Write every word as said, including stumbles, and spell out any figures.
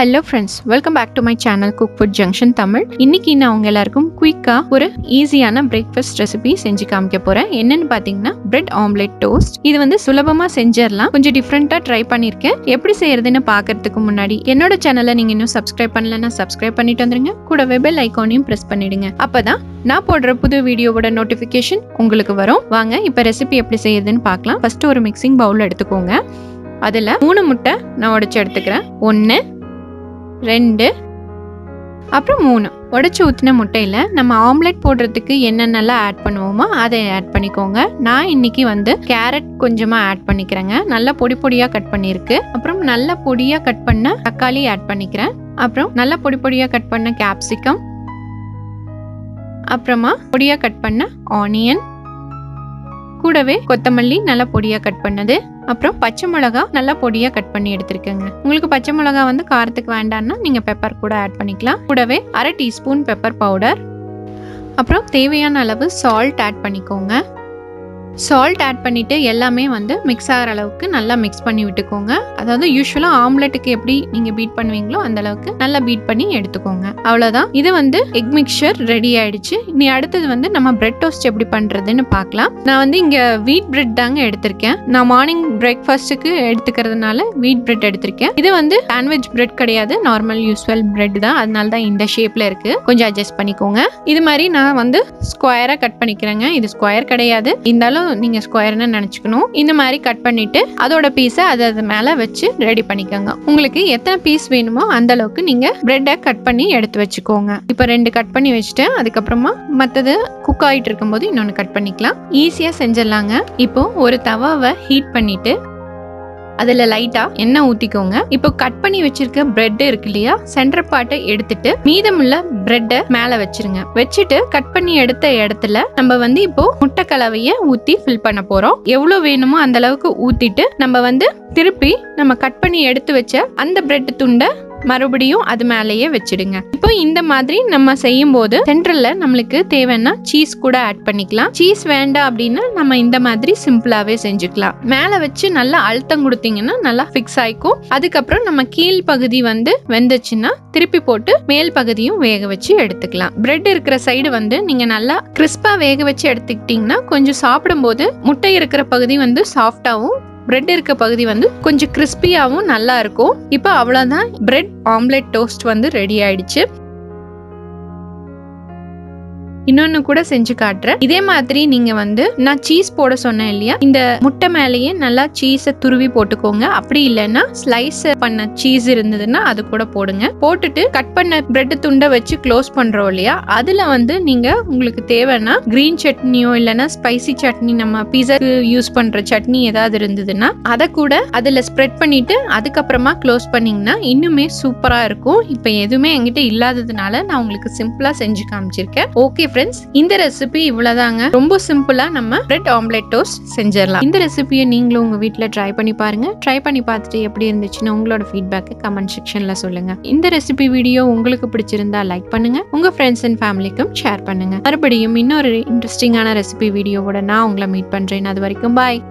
Hello friends, welcome back to my channel Cook Food Junction Tamil. இன்னைக்கு நான் உங்க எல்லாருக்கும் குயிக்கா ஒரு ஈஸியான பிரேக்ஃபாஸ்ட் ரெசிபி செஞ்சு காமிக்க போறேன். என்னன்னு பாத்தீங்கன்னா பிரெட் ஆம்லெட் டோஸ்ட். இது வந்து சுலபமா செஞ்சிரலாம். கொஞ்சம் டிஃபரண்டா ட்ரை பண்ணிருக்கேன். எப்படி செய்யறதுன்னு பார்க்கிறதுக்கு முன்னாடி என்னோட சேனலை நீங்க இன்னும் subscribe பண்ணலனா subscribe பண்ணிட்டு வந்துருங்க. கூடவே bell icon-ஐயும் press பண்ணிடுங்க. அப்பதான் நான் போடுற புது வீடியோவோட notification உங்களுக்கு வரும். வாங்க இப்போ ரெசிபி எப்படி செய்யறதுன்னு பார்க்கலாம். ஃபர்ஸ்ட் ஒரு mixing bowl எடுத்துக்கோங்க. அதுல மூணு முட்டை நான் உடைச்சு எடுத்துக்கிறேன். ஒன்னு ரெண்டு அப்புறம் மூணு உடைச்சு ஊற்றின முட்டையில் நம்ம ஆம்லெட் போடுறதுக்கு என்னென்னலாம் ஆட் பண்ணுவோமோ அதை ஆட் பண்ணிக்கோங்க. நான் இன்னைக்கு வந்து கேரட் கொஞ்சமாக ஆட் பண்ணிக்கிறேங்க. நல்லா பொடி பொடியாக கட் பண்ணியிருக்கு. அப்புறம் நல்லா பொடியாக கட் பண்ண தக்காளி ஆட் பண்ணிக்கிறேன். அப்புறம் நல்லா பொடி பொடியாக கட் பண்ண கேப்சிகம், அப்புறமா பொடியாக கட் பண்ண ஆனியன், கூடவே கொத்தமல்லி நல்லா பொடியாக கட் பண்ணது, அப்புறம் பச்சை மிளகா நல்லா பொடியாக கட் பண்ணி எடுத்துருக்கேங்க. உங்களுக்கு பச்சை மிளகா வந்து காரத்துக்கு வேண்டாம்னா நீங்கள் பெப்பர் கூட ஆட் பண்ணிக்கலாம். கூடவே அரை டீஸ்பூன் பெப்பர் பவுடர், அப்புறம் தேவையான அளவு சால்ட் ஆட் பண்ணிக்கோங்க. சால்ட் ஆட் பண்ணிவிட்டு எல்லாமே வந்து மிக்ஸ் ஆகிற அளவுக்கு நல்லா மிக்ஸ் பண்ணி விட்டுக்கோங்க. அதாவது யூஸ்வலாக ஆம்லெட்டுக்கு எப்படி நீங்கள் பீட் பண்ணுவீங்களோ அந்தளவுக்கு நல்லா பீட் பண்ணி எடுத்துக்கோங்க. அவ்வளோதான். இது வந்து எக் மிக்சர் ரெடி ஆகிடுச்சு. இனி அடுத்தது வந்து நம்ம பிரெட் டோஸ்ட் எப்படி பண்ணுறதுன்னு பார்க்கலாம். நான் வந்து இங்கே வீட் பிரெட் தாங்க எடுத்திருக்கேன். நான் மார்னிங் பிரேக்ஃபாஸ்ட்டுக்கு எடுத்துக்கிறதுனால வீட் பிரெட் எடுத்திருக்கேன். இது வந்து சாண்ட்விச் பிரெட் கிடையாது, நார்மல் யூஸ்வல் பிரெட் தான். அதனால தான் இந்த ஷேப்பில் இருக்குது. கொஞ்சம் அட்ஜஸ்ட் பண்ணிக்கோங்க. இது மாதிரி நான் வந்து ஸ்கொயராக கட் பண்ணிக்கிறேங்க. இது ஸ்கொயர் கிடையாது, இருந்தாலும் நீங்க ஸ்கொயர்னு நினைச்சுக்கணும். இந்த மாதிரி கட் பண்ணிட்டு அதோட பீஸை அது மேல வச்சு ரெடி பண்ணிக்கோங்க. உங்களுக்கு எத்தனை பீஸ் வேணுமோ அந்த அளவுக்கு நீங்க பிரெட்டை கட் பண்ணி எடுத்து வச்சுக்கோங்க. இப்போ ரெண்டு கட் பண்ணி வச்சுட்டேன். அதுக்கப்புறமா மற்றது குக் ஆகிட்டு இருக்கும்போது இன்னொன்று கட் பண்ணிக்கலாம். ஈஸியாக செஞ்சிடலாங்க. இப்போ ஒரு தவாவை ஹீட் பண்ணிட்டு அதில் லைட்டாக எண்ணெய் ஊற்றிக்கோங்க. இப்போ கட் பண்ணி வச்சிருக்க பிரெட் இருக்கு இல்லையா, சென்டர் பார்ட்டை எடுத்துட்டு மீதமுள்ள பிரெட்டை மேலே வச்சிருங்க. வச்சுட்டு கட் பண்ணி எடுத்த இடத்துல நம்ம வந்து இப்போ முட்டை கலவையை ஊற்றி ஃபில் பண்ண போகிறோம். எவ்வளோ வேணுமோ அந்த அளவுக்கு ஊற்றிட்டு நம்ம வந்து திருப்பி நம்ம கட் பண்ணி எடுத்து வச்ச அந்த பிரெட் துண்டை மறுபடியும் அது மேலேயே வச்சிடுங்க. இப்போ இந்த மாதிரி நம்ம செய்யும் போது சென்ட்ரல்ல நம்மளுக்கு தேவைன்னா சீஸ் கூட ஆட் பண்ணிக்கலாம். சீஸ் வேண்டாம் அப்படின்னா நம்ம இந்த மாதிரி சிம்பிளாவே செஞ்சுக்கலாம். மேல வச்சு நல்லா அழுத்தம் கொடுத்தீங்கன்னா நல்லா ஃபிக்ஸ் ஆயிக்கும். அதுக்கப்புறம் நம்ம கீழ் பகுதி வந்து வெந்துச்சுன்னா திருப்பி போட்டு மேல் பகுதியும் வேக வச்சு எடுத்துக்கலாம். பிரெட் இருக்கிற சைடு வந்து நீங்க நல்லா கிறிஸ்பா வேக வச்சு எடுத்துக்கிட்டீங்கன்னா கொஞ்சம் சாப்பிடும் போது முட்டை இருக்கிற பகுதி வந்து சாஃப்டாவும் பிரெட் இருக்க பகுதி வந்து கொஞ்சம் கிறிஸ்பியாகவும் நல்லா இருக்கும். இப்போ அவ்வளோதான், பிரெட் ஆம்லெட் டோஸ்ட் வந்து ரெடி ஆயிடுச்சு. இன்னொன்னு கூட செஞ்சு காட்டுறேன். இதே மாதிரி நீங்க வந்து நான் சீஸ் போட சொன்னேன் இல்லையா, இந்த முட்டை மேலேயே நல்லா சீஸை துருவி போட்டுக்கோங்க. அப்படி இல்லைன்னா ஸ்லைஸ் பண்ண சீஸ் இருந்ததுன்னா அது கூட போடுங்க. போட்டுட்டு கட் பண்ண பிரெட் துண்டை வச்சு க்ளோஸ் பண்றோம் இல்லையா, அதுல வந்து நீங்க உங்களுக்கு தேவைன்னா கிரீன் சட்னியோ இல்லைன்னா ஸ்பைசி சட்னி, நம்ம பீஸாக்கு யூஸ் பண்ற சட்னி ஏதாவது இருந்ததுன்னா அதை கூட அதுல ஸ்ப்ரெட் பண்ணிட்டு அதுக்கப்புறமா க்ளோஸ் பண்ணீங்கன்னா இன்னுமே சூப்பரா இருக்கும். இப்போ எதுவுமே என்கிட்ட இல்லாததுனால நான் உங்களுக்கு சிம்பிளா செஞ்சு காமிச்சிருக்கேன். ஓகே ஃப்ரெண்ட்ஸ், இந்த ரெசிபி இவ்வளவுதாங்க. ரொம்ப சிம்பிளா நம்ம பிரெட் ஆம்லெட் டோஸ்ட் செஞ்சிடலாம். இந்த ரெசிபியை நீங்களும் உங்க வீட்டுல ட்ரை பண்ணி பாருங்க. ட்ரை பண்ணி பார்த்துட்டு எப்படி இருந்துச்சுன்னு உங்களோட ஃபீட்பேக்கை கமெண்ட் செக்ஷன்ல சொல்லுங்க. இந்த ரெசிபி வீடியோ உங்களுக்கு பிடிச்சிருந்தா லைக் பண்ணுங்க, உங்க ஃப்ரெண்ட்ஸ் அண்ட் ஃபேமிலிக்கும் ஷேர் பண்ணுங்க. மறுபடியும் இன்னொரு இன்ட்ரெஸ்டிங்கான ரெசிபி வீடியோவோட நான் உங்களை மீட் பண்றேன். அது வரைக்கும் பாய்.